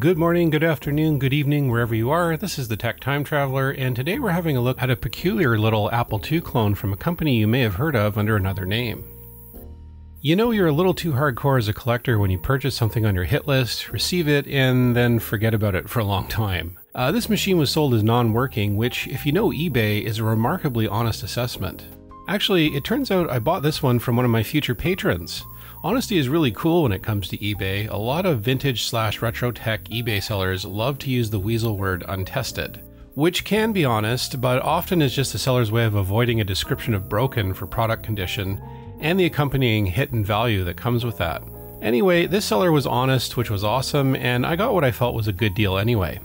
Good morning, good afternoon, good evening, wherever you are. This is the Tech Time Traveler, and today we're having a look at a peculiar little Apple II clone from a company you may have heard of under another name. You know you're a little too hardcore as a collector when you purchase something on your hit list, receive it, and then forget about it for a long time. This machine was sold as non-working, which, if you know eBay, is a remarkably honest assessment. Actually, it turns out I bought this one from one of my future patrons. Honesty is really cool when it comes to eBay. A lot of vintage/retro tech eBay sellers love to use the weasel word untested, which can be honest, but often is just the seller's way of avoiding a description of broken for product condition and the accompanying hit and value that comes with that. Anyway, this seller was honest, which was awesome, and I got what I felt was a good deal anyway.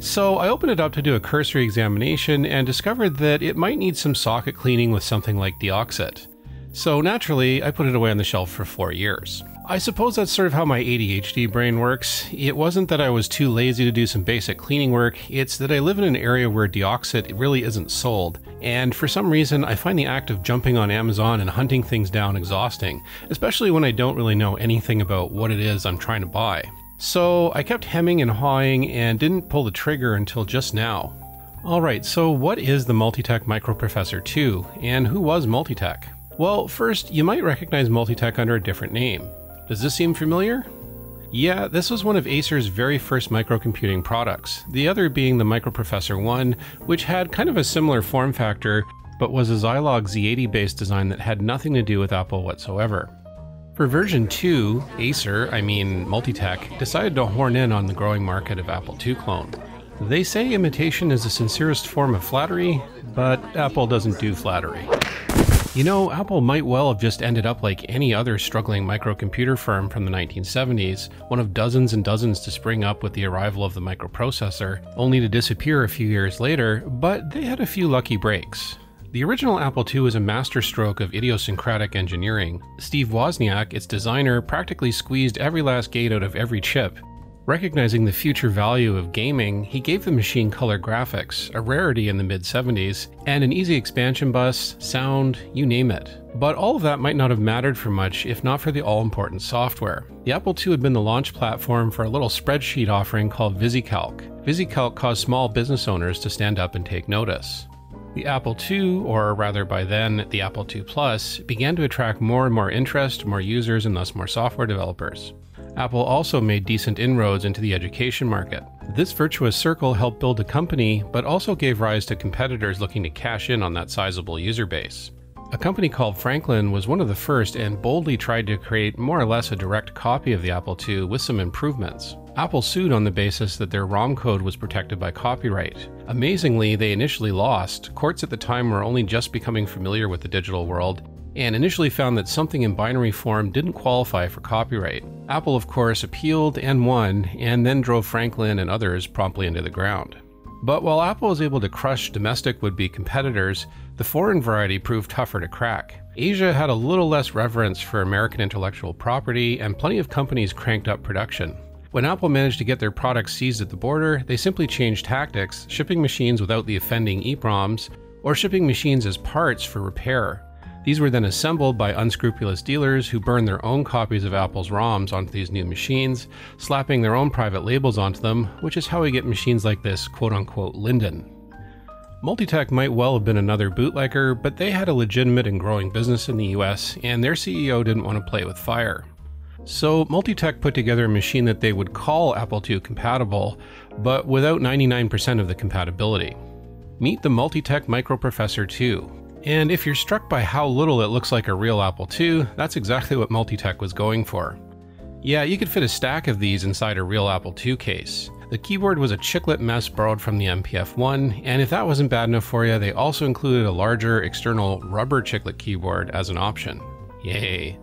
So I opened it up to do a cursory examination and discovered that it might need some socket cleaning with something like Deoxit. So naturally, I put it away on the shelf for 4 years. I suppose that's sort of how my ADHD brain works. It wasn't that I was too lazy to do some basic cleaning work, it's that I live in an area where Deoxit really isn't sold, and for some reason I find the act of jumping on Amazon and hunting things down exhausting, especially when I don't really know anything about what it is I'm trying to buy. So I kept hemming and hawing and didn't pull the trigger until just now. Alright, so what is the Multitech Microprocessor 2, and who was Multitech? Well, first, you might recognize Multitech under a different name. Does this seem familiar? Yeah, this was one of Acer's very first microcomputing products, the other being the Microprocessor 1, which had kind of a similar form factor, but was a Zilog Z80-based design that had nothing to do with Apple whatsoever. For version 2, Multitech, decided to horn in on the growing market of Apple II clone. They say imitation is the sincerest form of flattery, but Apple doesn't do flattery. You know, Apple might well have just ended up like any other struggling microcomputer firm from the 1970s, one of dozens and dozens to spring up with the arrival of the microprocessor, only to disappear a few years later, but they had a few lucky breaks. The original Apple II was a masterstroke of idiosyncratic engineering. Steve Wozniak, its designer, practically squeezed every last gate out of every chip. Recognizing the future value of gaming, he gave the machine color graphics, a rarity in the mid-70s, and an easy expansion bus, sound, you name it. But all of that might not have mattered for much if not for the all-important software. The Apple II had been the launch platform for a little spreadsheet offering called VisiCalc. VisiCalc caused small business owners to stand up and take notice. The Apple II, or rather by then, the Apple II Plus, began to attract more and more interest, more users, and thus more software developers. Apple also made decent inroads into the education market. This virtuous circle helped build a company, but also gave rise to competitors looking to cash in on that sizable user base. A company called Franklin was one of the first and boldly tried to create more or less a direct copy of the Apple II with some improvements. Apple sued on the basis that their ROM code was protected by copyright. Amazingly, they initially lost. Courts at the time were only just becoming familiar with the digital world, and initially found that something in binary form didn't qualify for copyright. Apple, of course, appealed and won, and then drove Franklin and others promptly into the ground. But while Apple was able to crush domestic would-be competitors, the foreign variety proved tougher to crack. Asia had a little less reverence for American intellectual property, and plenty of companies cranked up production. When Apple managed to get their products seized at the border, they simply changed tactics, shipping machines without the offending EPROMs, or shipping machines as parts for repair. These were then assembled by unscrupulous dealers who burned their own copies of Apple's ROMs onto these new machines, slapping their own private labels onto them, which is how we get machines like this quote-unquote Linden. Multitech might well have been another bootlegger, but they had a legitimate and growing business in the US, and their CEO didn't want to play with fire. So Multitech put together a machine that they would call Apple II compatible, but without 99% of the compatibility. Meet the Multitech Microprocessor 2. And if you're struck by how little it looks like a real Apple II, that's exactly what Multitech was going for. Yeah, you could fit a stack of these inside a real Apple II case. The keyboard was a chiclet mess borrowed from the MPF-1, and if that wasn't bad enough for you, they also included a larger external rubber chiclet keyboard as an option. Yay.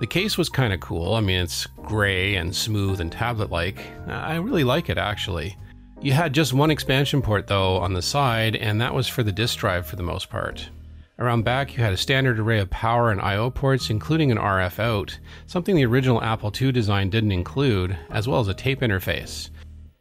The case was kinda cool. I mean, it's gray and smooth and tablet-like. I really like it, actually. You had just one expansion port, though, on the side, and that was for the disk drive for the most part. Around back, you had a standard array of power and I/O ports, including an RF out, something the original Apple II design didn't include, as well as a tape interface.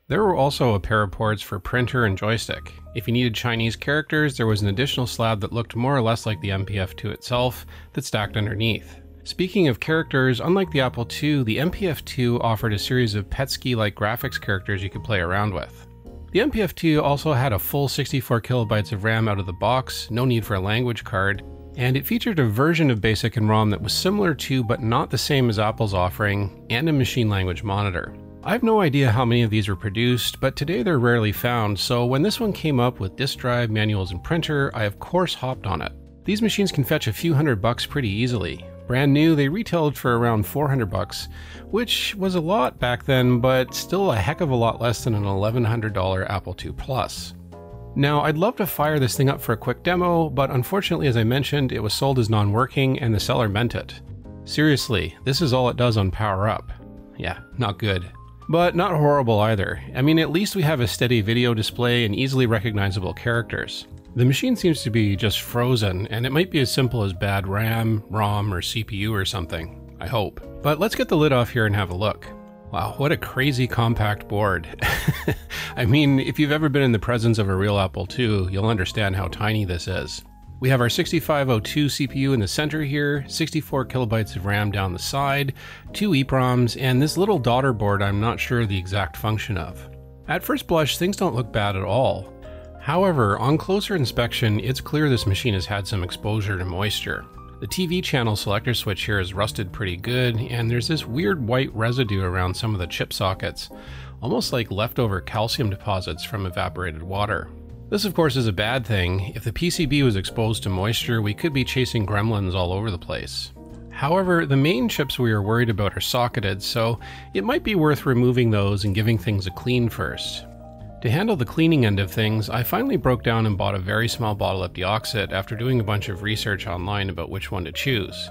There were also a pair of ports for printer and joystick. If you needed Chinese characters, there was an additional slab that looked more or less like the MPF-2 itself that stacked underneath. Speaking of characters, unlike the Apple II, the MPF-2 offered a series of Petsky-like graphics characters you could play around with. The MPF-2 also had a full 64 kilobytes of RAM out of the box, no need for a language card, and it featured a version of BASIC in ROM that was similar to, but not the same as Apple's offering, and a machine language monitor. I have no idea how many of these were produced, but today they're rarely found, so when this one came up with disk drive, manuals, and printer, I of course hopped on it. These machines can fetch a few $100 pretty easily. Brand new, they retailed for around $400, which was a lot back then, but still a heck of a lot less than an $1,100 Apple II Plus. Now, I'd love to fire this thing up for a quick demo, but unfortunately, as I mentioned, it was sold as non-working and the seller meant it. Seriously, this is all it does on power up. Yeah, not good. But not horrible either. I mean, at least we have a steady video display and easily recognizable characters. The machine seems to be just frozen, and it might be as simple as bad RAM, ROM, or CPU or something. I hope. But let's get the lid off here and have a look. Wow, what a crazy compact board. I mean, if you've ever been in the presence of a real Apple II, you'll understand how tiny this is. We have our 6502 CPU in the center here, 64 kilobytes of RAM down the side, two EPROMs, and this little daughter board I'm not sure the exact function of. At first blush, things don't look bad at all. However, on closer inspection, it's clear this machine has had some exposure to moisture. The TV channel selector switch here is rusted pretty good, and there's this weird white residue around some of the chip sockets, almost like leftover calcium deposits from evaporated water. This, of course, is a bad thing. If the PCB was exposed to moisture, we could be chasing gremlins all over the place. However, the main chips we are worried about are socketed, so it might be worth removing those and giving things a clean first. To handle the cleaning end of things, I finally broke down and bought a very small bottle of deoxit after doing a bunch of research online about which one to choose.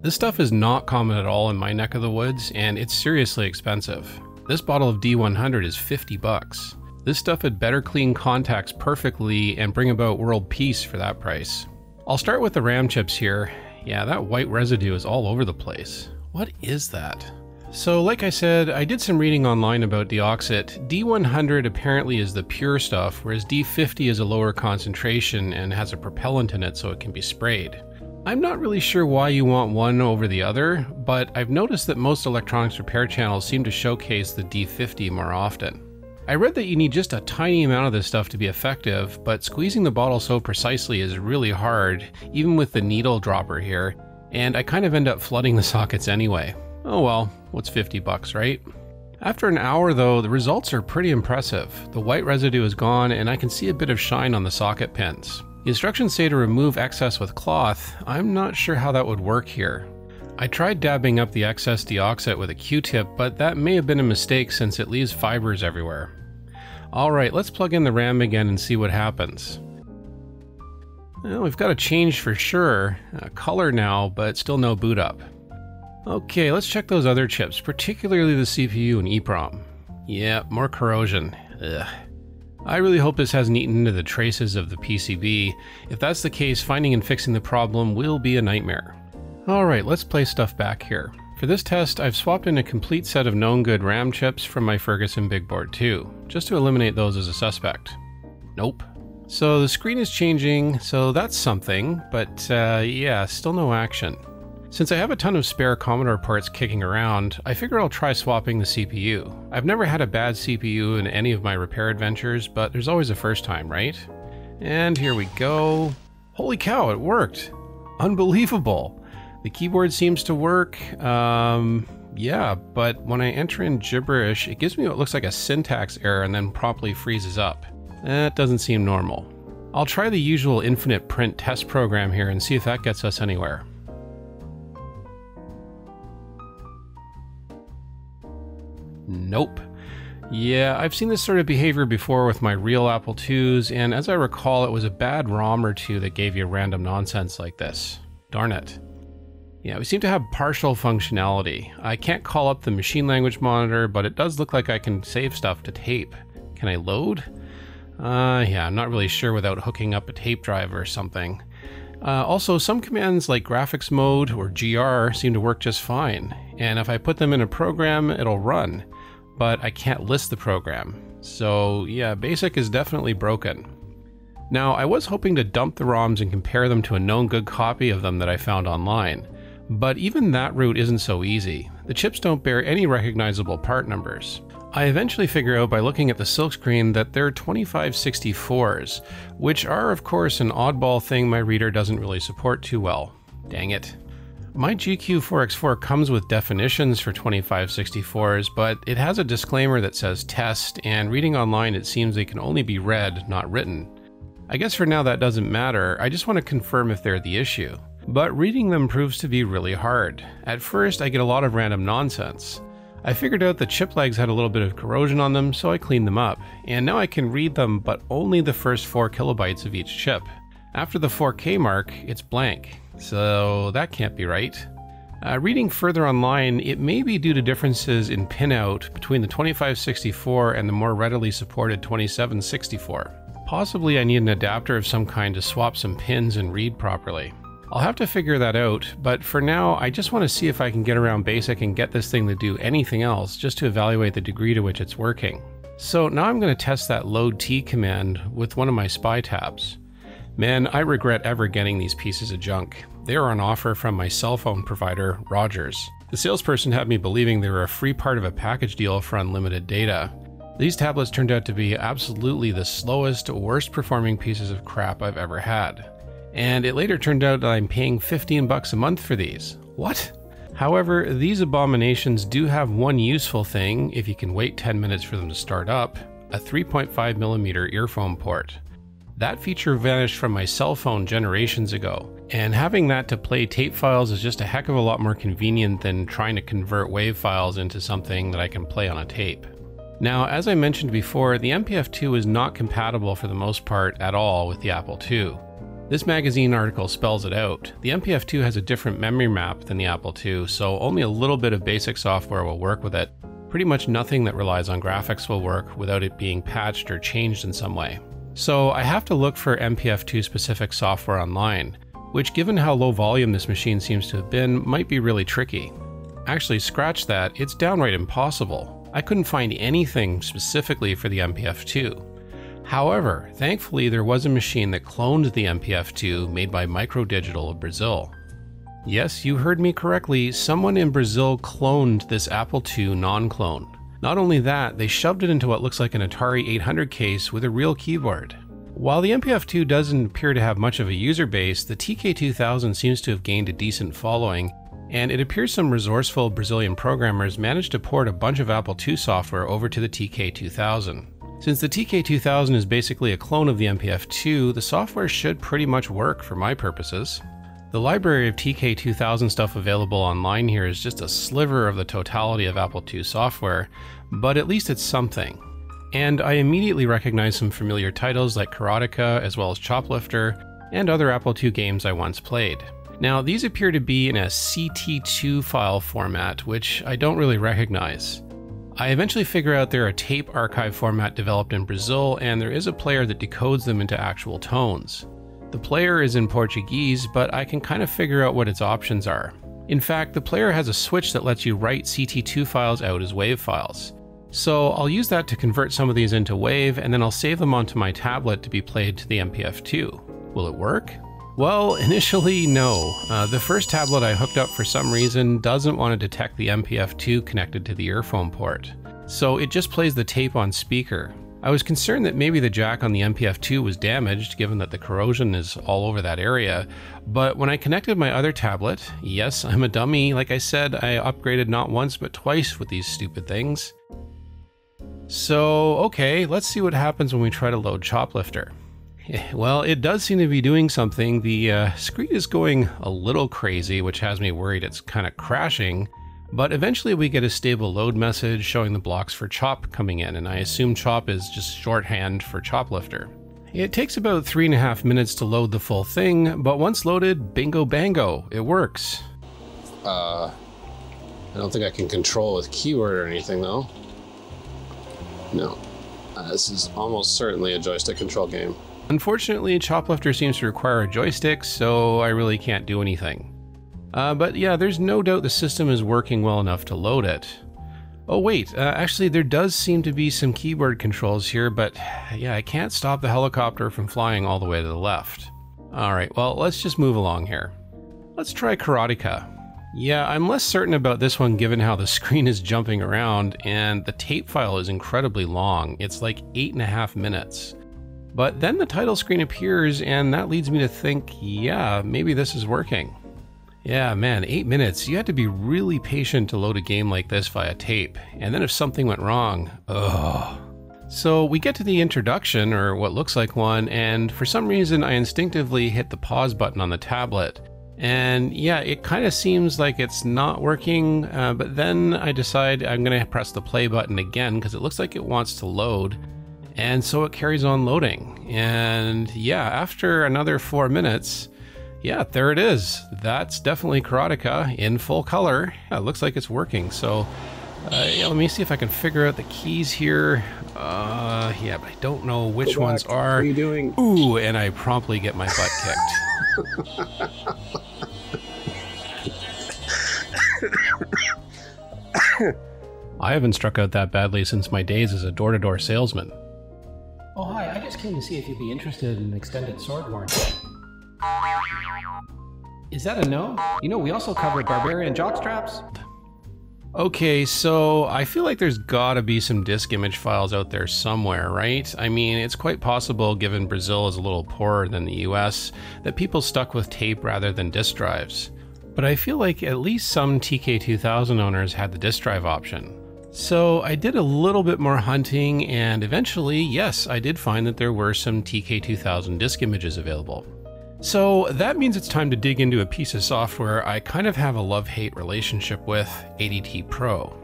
This stuff is not common at all in my neck of the woods, and it's seriously expensive. This bottle of D100 is $50. This stuff had better clean contacts perfectly and bring about world peace for that price. I'll start with the RAM chips here. Yeah, that white residue is all over the place. What is that? So like I said, I did some reading online about deoxit. D100 apparently is the pure stuff, whereas D50 is a lower concentration and has a propellant in it so it can be sprayed. I'm not really sure why you want one over the other, but I've noticed that most electronics repair channels seem to showcase the D50 more often. I read that you need just a tiny amount of this stuff to be effective, but squeezing the bottle so precisely is really hard, even with the needle dropper here, and I kind of end up flooding the sockets anyway. Oh well, what's $50, right? After an hour though, the results are pretty impressive. The white residue is gone and I can see a bit of shine on the socket pins. The instructions say to remove excess with cloth. I'm not sure how that would work here. I tried dabbing up the excess deoxit with a Q-tip, but that may have been a mistake since it leaves fibers everywhere. Alright, let's plug in the RAM again and see what happens. Well, we've got a change for sure. Color now, but still no boot up. Okay, let's check those other chips, particularly the CPU and EEPROM. Yeah, more corrosion. Ugh. I really hope this hasn't eaten into the traces of the PCB. If that's the case, finding and fixing the problem will be a nightmare. Alright, let's play stuff back here. For this test, I've swapped in a complete set of known good RAM chips from my Ferguson Big Board 2, just to eliminate those as a suspect. Nope. So the screen is changing, so that's something, but yeah, still no action. Since I have a ton of spare Commodore parts kicking around, I figure I'll try swapping the CPU. I've never had a bad CPU in any of my repair adventures, but there's always a first time, right? And here we go. Holy cow, it worked! Unbelievable! The keyboard seems to work, yeah, but when I enter in gibberish, it gives me what looks like a syntax error and then promptly freezes up. That doesn't seem normal. I'll try the usual infinite print test program here and see if that gets us anywhere. Nope. Yeah, I've seen this sort of behavior before with my real Apple IIs, and as I recall, it was a bad ROM or two that gave you random nonsense like this. Darn it. Yeah, we seem to have partial functionality. I can't call up the machine language monitor, but it does look like I can save stuff to tape. Can I load? Yeah, I'm not really sure without hooking up a tape drive or something. Also, some commands like graphics mode or GR seem to work just fine. And if I put them in a program, it'll run. But I can't list the program. So yeah, BASIC is definitely broken. Now, I was hoping to dump the ROMs and compare them to a known good copy of them that I found online. But even that route isn't so easy. The chips don't bear any recognizable part numbers. I eventually figure out by looking at the silkscreen that they're 2564s, which are of course an oddball thing my reader doesn't really support too well. Dang it. My GQ4X4 comes with definitions for 2564s, but it has a disclaimer that says test, and reading online it seems they can only be read, not written. I guess for now that doesn't matter, I just want to confirm if they're the issue. But reading them proves to be really hard. At first I get a lot of random nonsense. I figured out the chip legs had a little bit of corrosion on them, so I cleaned them up, and now I can read them, but only the first 4 kilobytes of each chip. After the 4K mark, it's blank, so that can't be right. Reading further online, it may be due to differences in pinout between the 2564 and the more readily supported 2764. Possibly I need an adapter of some kind to swap some pins and read properly. I'll have to figure that out, but for now I just want to see if I can get around BASIC and get this thing to do anything else, just to evaluate the degree to which it's working. So now I'm going to test that load T command with one of my spy tabs. Man, I regret ever getting these pieces of junk. They are on offer from my cell phone provider, Rogers. The salesperson had me believing they were a free part of a package deal for unlimited data. These tablets turned out to be absolutely the slowest, worst performing pieces of crap I've ever had. And it later turned out that I'm paying $15 a month for these. What? However, these abominations do have one useful thing, if you can wait 10 minutes for them to start up, a 3.5mm earphone port. That feature vanished from my cell phone generations ago, and having that to play tape files is just a heck of a lot more convenient than trying to convert WAV files into something that I can play on a tape. Now, as I mentioned before, the MPF-2 is not compatible for the most part at all with the Apple II. This magazine article spells it out. The MPF-2 has a different memory map than the Apple II, so only a little bit of basic software will work with it. Pretty much nothing that relies on graphics will work without it being patched or changed in some way. So I have to look for MPF-2 specific software online, which given how low volume this machine seems to have been, might be really tricky. Actually, scratch that, it's downright impossible. I couldn't find anything specifically for the MPF-2. However, thankfully there was a machine that cloned the MPF-2 made by Microdigital of Brazil. Yes, you heard me correctly, someone in Brazil cloned this Apple II non-clone. Not only that, they shoved it into what looks like an Atari 800 case with a real keyboard. While the MPF-2 doesn't appear to have much of a user base, the TK2000 seems to have gained a decent following, and it appears some resourceful Brazilian programmers managed to port a bunch of Apple II software over to the TK2000. Since the TK2000 is basically a clone of the MPF-2, the software should pretty much work for my purposes. The library of TK2000 stuff available online here is just a sliver of the totality of Apple II software, but at least it's something. And I immediately recognize some familiar titles like Karateka, as well as Choplifter, and other Apple II games I once played. Now, these appear to be in a CT2 file format, which I don't really recognize. I eventually figure out they're a tape archive format developed in Brazil, and there is a player that decodes them into actual tones. The player is in Portuguese, but I can kind of figure out what its options are. In fact, the player has a switch that lets you write CT2 files out as WAV files. So I'll use that to convert some of these into WAV, and then I'll save them onto my tablet to be played to the MPF-2. Will it work? Well, initially, no. The first tablet I hooked up for some reason doesn't want to detect the MPF-2 connected to the earphone port. So it just plays the tape on speaker. I was concerned that maybe the jack on the MPF-2 was damaged, given that the corrosion is all over that area. But when I connected my other tablet, yes, I'm a dummy, like I said, I upgraded not once but twice with these stupid things. So, okay, let's see what happens when we try to load Choplifter. Well, it does seem to be doing something. The screen is going a little crazy, which has me worried it's kind of crashing, but eventually we get a stable load message showing the blocks for Chop coming in, and I assume Chop is just shorthand for Choplifter. It takes about 3.5 minutes to load the full thing, but once loaded, bingo bango, it works. I don't think I can control with keyword or anything though. No, this is almost certainly a joystick control game. Unfortunately, Choplifter seems to require a joystick, so I really can't do anything. But yeah, there's no doubt the system is working well enough to load it. Oh wait, actually there does seem to be some keyboard controls here, but yeah, I can't stop the helicopter from flying all the way to the left. Alright, well, let's just move along here. Let's try Karateka. Yeah, I'm less certain about this one given how the screen is jumping around and the tape file is incredibly long. It's like 8.5 minutes. But then the title screen appears and that leads me to think, yeah, maybe this is working. Yeah, man, 8 minutes. You had to be really patient to load a game like this via tape. And then if something went wrong, ugh. So we get to the introduction, or what looks like one, and for some reason I instinctively hit the pause button on the tablet. And yeah, it kind of seems like it's not working, but then I decide I'm going to press the play button again because it looks like it wants to load. And so it carries on loading. And yeah, after another 4 minutes, yeah, there it is. That's definitely Karateka in full color. Yeah, it looks like it's working. So yeah, let me see if I can figure out the keys here. Yeah, but I don't know which ones are. What are you doing? Ooh, and I promptly get my butt kicked. I haven't struck out that badly since my days as a door-to-door salesman. Oh, hi, I just came to see if you'd be interested in an extended sword warranty. Is that a no? You know, we also cover barbarian jockstraps. Okay, so I feel like there's gotta be some disk image files out there somewhere, right? I mean, it's quite possible, given Brazil is a little poorer than the US, that people stuck with tape rather than disk drives. But I feel like at least some TK2000 owners had the disk drive option. So I did a little bit more hunting and eventually, yes, I did find that there were some TK2000 disk images available. So that means it's time to dig into a piece of software I kind of have a love-hate relationship with, ADT Pro.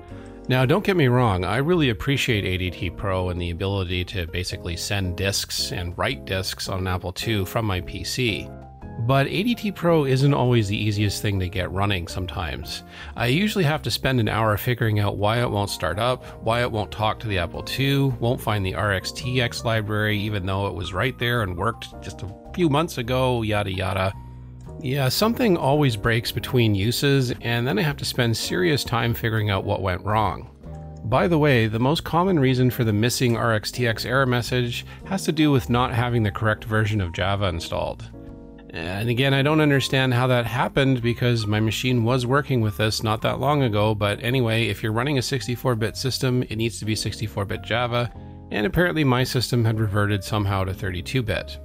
Now don't get me wrong, I really appreciate ADT Pro and the ability to basically send disks and write disks on an Apple II from my PC. But ADT Pro isn't always the easiest thing to get running sometimes. I usually have to spend an hour figuring out why it won't start up, why it won't talk to the Apple II, won't find the RxTX library even though it was right there and worked just a few months ago, yada yada. Yeah, something always breaks between uses and then I have to spend serious time figuring out what went wrong. By the way, the most common reason for the missing RxTX error message has to do with not having the correct version of Java installed. And again, I don't understand how that happened because my machine was working with this not that long ago, but anyway, if you're running a 64-bit system, it needs to be 64-bit Java, and apparently my system had reverted somehow to 32-bit.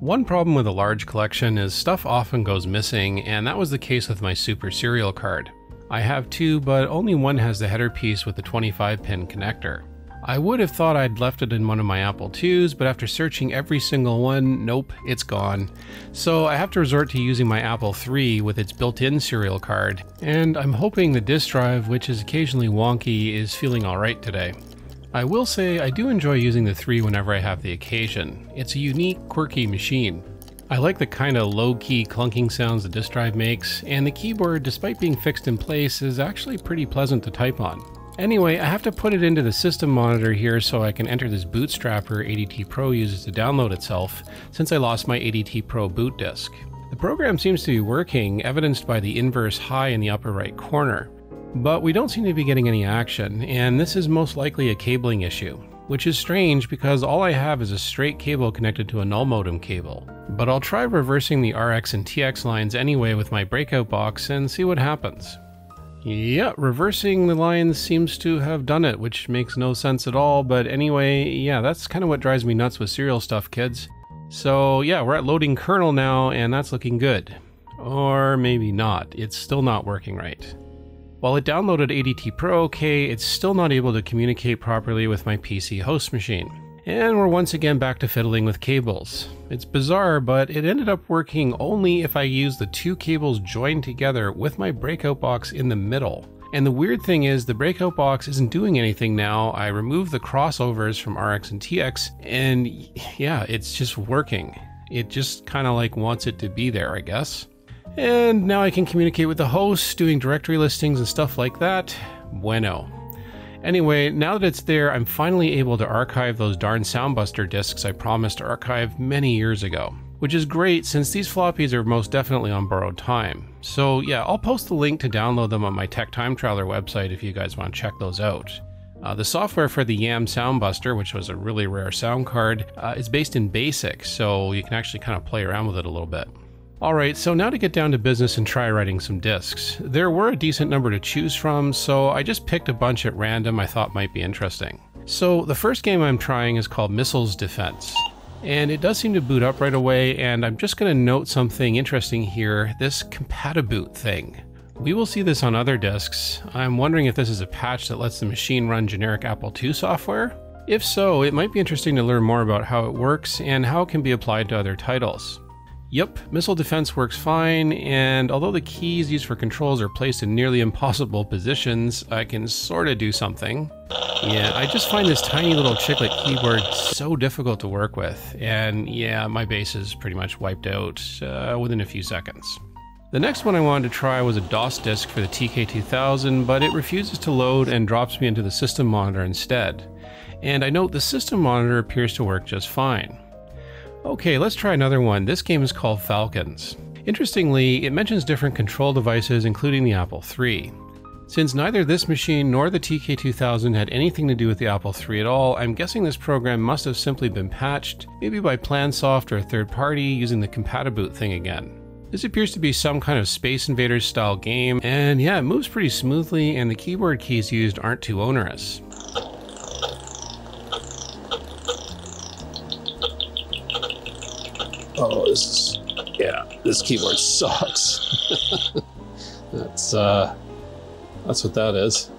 One problem with a large collection is stuff often goes missing, and that was the case with my Super Serial card. I have two, but only one has the header piece with the 25-pin connector. I would have thought I'd left it in one of my Apple IIs, but after searching every single one, nope, it's gone. So I have to resort to using my Apple III with its built-in serial card, and I'm hoping the disk drive, which is occasionally wonky, is feeling alright today. I will say I do enjoy using the III whenever I have the occasion. It's a unique, quirky machine. I like the kind of low-key clunking sounds the disk drive makes, and the keyboard, despite being fixed in place, is actually pretty pleasant to type on. Anyway, I have to put it into the system monitor here so I can enter this bootstrapper ADT Pro uses to download itself, since I lost my ADT Pro boot disk. The program seems to be working, evidenced by the inverse high in the upper right corner. But we don't seem to be getting any action, and this is most likely a cabling issue. Which is strange because all I have is a straight cable connected to a null modem cable. But I'll try reversing the RX and TX lines anyway with my breakout box and see what happens. Yeah, reversing the lines seems to have done it, which makes no sense at all, but anyway, yeah, that's kind of what drives me nuts with serial stuff, kids. So yeah, we're at loading kernel now, and that's looking good. Or maybe not, it's still not working right. While it downloaded ADT Pro okay, it's still not able to communicate properly with my PC host machine. And we're once again back to fiddling with cables. It's bizarre, but it ended up working only if I used the two cables joined together with my breakout box in the middle. And the weird thing is the breakout box isn't doing anything now. I removed the crossovers from RX and TX and yeah, it's just working. It just kind of like wants it to be there, I guess. And now I can communicate with the host, doing directory listings and stuff like that. Bueno. Anyway, now that it's there, I'm finally able to archive those darn Soundbuster discs I promised to archive many years ago. Which is great since these floppies are most definitely on borrowed time. So yeah, I'll post the link to download them on my Tech Time Traveler website if you guys want to check those out. The software for the YAM Soundbuster, which was a really rare sound card, is based in BASIC, so you can actually kind of play around with it a little bit. Alright, so now to get down to business and try writing some discs. There were a decent number to choose from, so I just picked a bunch at random I thought might be interesting. So the first game I'm trying is called Missiles Defense, and it does seem to boot up right away, and I'm just going to note something interesting here, this compatiboot thing. We will see this on other discs. I'm wondering if this is a patch that lets the machine run generic Apple II software. If so, it might be interesting to learn more about how it works and how it can be applied to other titles. Yep, Missile Defense works fine, and although the keys used for controls are placed in nearly impossible positions, I can sorta do something. Yeah, I just find this tiny little chiclet keyboard so difficult to work with, and yeah, my base is pretty much wiped out within a few seconds. The next one I wanted to try was a DOS disk for the TK2000, but it refuses to load and drops me into the system monitor instead. And I note the system monitor appears to work just fine. Okay, let's try another one. This game is called Falcons. Interestingly, it mentions different control devices, including the Apple III. Since neither this machine nor the TK2000 had anything to do with the Apple III at all, I'm guessing this program must have simply been patched, maybe by PlanSoft or a third party, using the compatiboot thing again. This appears to be some kind of Space Invaders style game, and yeah, it moves pretty smoothly, and the keyboard keys used aren't too onerous. Oh, this is, yeah, this keyboard sucks. That's what that is.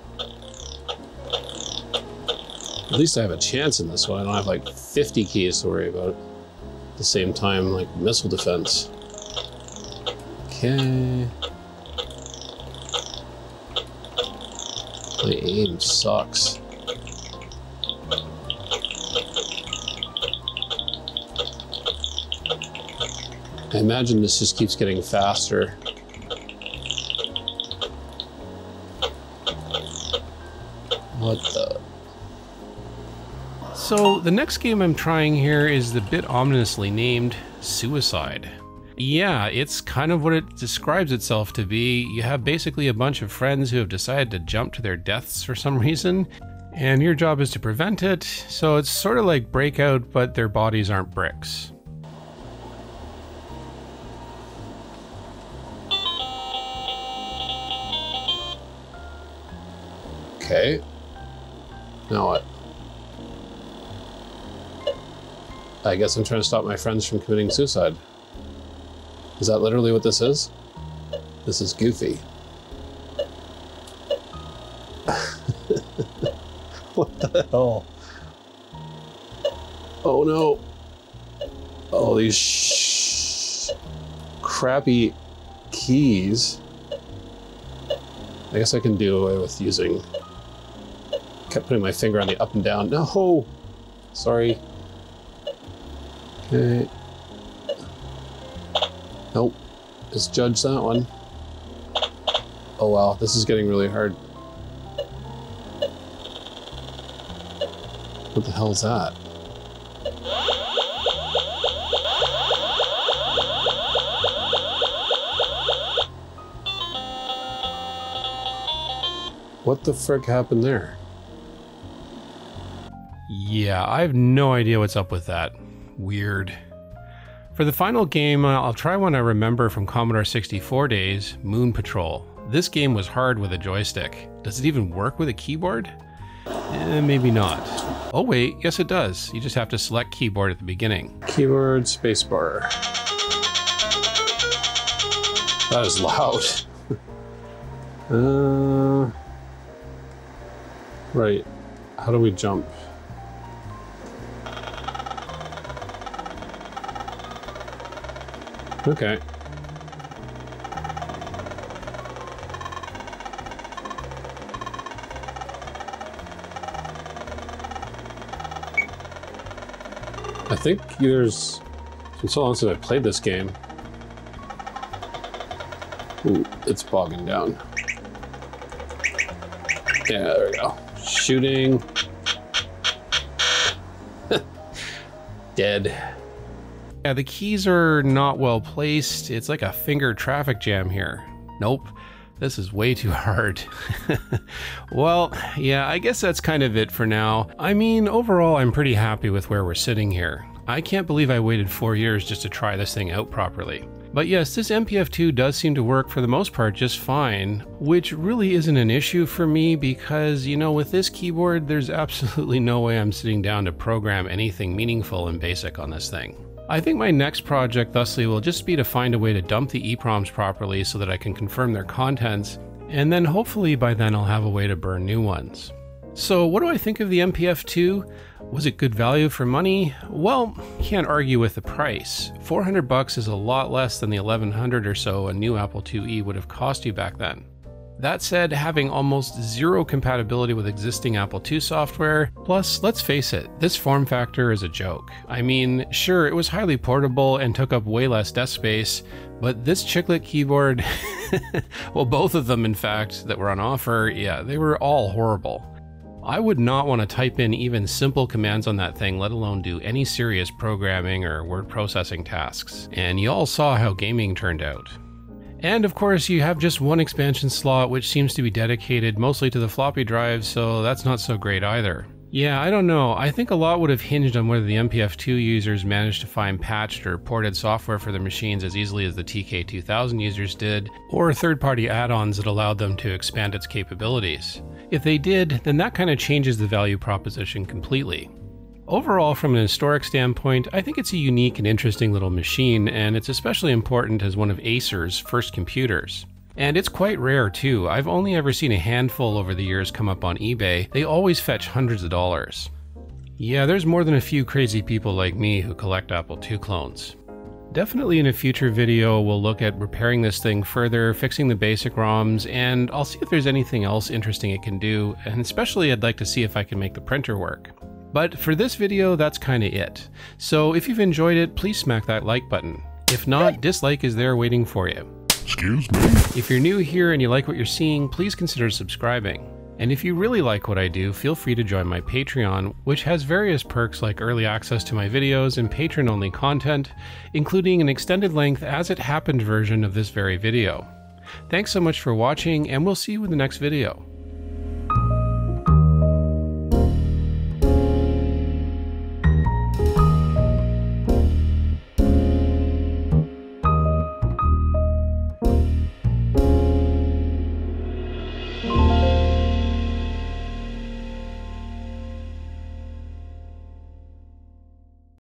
At least I have a chance in this one. I don't have like 50 keys to worry about at the same time, like Missile Defense. Okay. My aim sucks. I imagine this just keeps getting faster. What the? So the next game I'm trying here is the bit ominously named Suicide. Yeah, it's kind of what it describes itself to be. You have basically a bunch of friends who have decided to jump to their deaths for some reason, and your job is to prevent it. So it's sort of like Breakout, but their bodies aren't bricks. Okay, now what? I guess I'm trying to stop my friends from committing suicide. Is that literally what this is? This is goofy. What the hell? Oh no. Oh, these crappy keys. I guess I can do away with using... Kept putting my finger on the up and down. No, sorry. Okay. Nope. Just judge that one. Oh wow, this is getting really hard. What the hell is that? What the frick happened there? Yeah, I have no idea what's up with that. Weird. For the final game, I'll try one I remember from Commodore 64 days, Moon Patrol. This game was hard with a joystick. Does it even work with a keyboard? Maybe not. Oh wait, yes it does. You just have to select keyboard at the beginning. Keyboard, spacebar. That is loud. Right. How do we jump? Okay. I think there's... It's been so long since I've played this game. Ooh, it's bogging down. Yeah, there we go. Shooting. Dead. Yeah, the keys are not well placed. It's like a finger traffic jam here. Nope, this is way too hard. Well, yeah, I guess that's kind of it for now. I mean, overall, I'm pretty happy with where we're sitting here. I can't believe I waited 4 years just to try this thing out properly. But yes, this MPF2 does seem to work for the most part just fine, which really isn't an issue for me because, you know, with this keyboard, there's absolutely no way I'm sitting down to program anything meaningful and basic on this thing. I think my next project thusly will just be to find a way to dump the EEPROMs properly so that I can confirm their contents, and then hopefully by then I'll have a way to burn new ones. So what do I think of the MPF2? Was it good value for money? Well, can't argue with the price. $400 is a lot less than the $1,100 or so a new Apple IIe would have cost you back then. That said, having almost zero compatibility with existing Apple II software, plus let's face it, this form factor is a joke. I mean, sure, it was highly portable and took up way less desk space, but this chiclet keyboard, well, both of them in fact that were on offer, yeah, they were all horrible. I would not want to type in even simple commands on that thing, let alone do any serious programming or word processing tasks. And y'all saw how gaming turned out. And of course, you have just one expansion slot, which seems to be dedicated mostly to the floppy drive, so that's not so great either. Yeah, I don't know. I think a lot would have hinged on whether the MPF2 users managed to find patched or ported software for their machines as easily as the TK2000 users did, or third-party add-ons that allowed them to expand its capabilities. If they did, then that kind of changes the value proposition completely. Overall, from an historic standpoint, I think it's a unique and interesting little machine, and it's especially important as one of Acer's first computers. And it's quite rare too. I've only ever seen a handful over the years come up on eBay. They always fetch hundreds of dollars. Yeah, there's more than a few crazy people like me who collect Apple II clones. Definitely in a future video, we'll look at repairing this thing further, fixing the basic ROMs, and I'll see if there's anything else interesting it can do, and especially I'd like to see if I can make the printer work. But for this video, that's kinda it. So if you've enjoyed it, please smack that like button. If not, dislike is there waiting for you. Excuse me. If you're new here and you like what you're seeing, please consider subscribing. And if you really like what I do, feel free to join my Patreon, which has various perks like early access to my videos and patron-only content, including an extended length as it happened version of this very video. Thanks so much for watching, and we'll see you in the next video.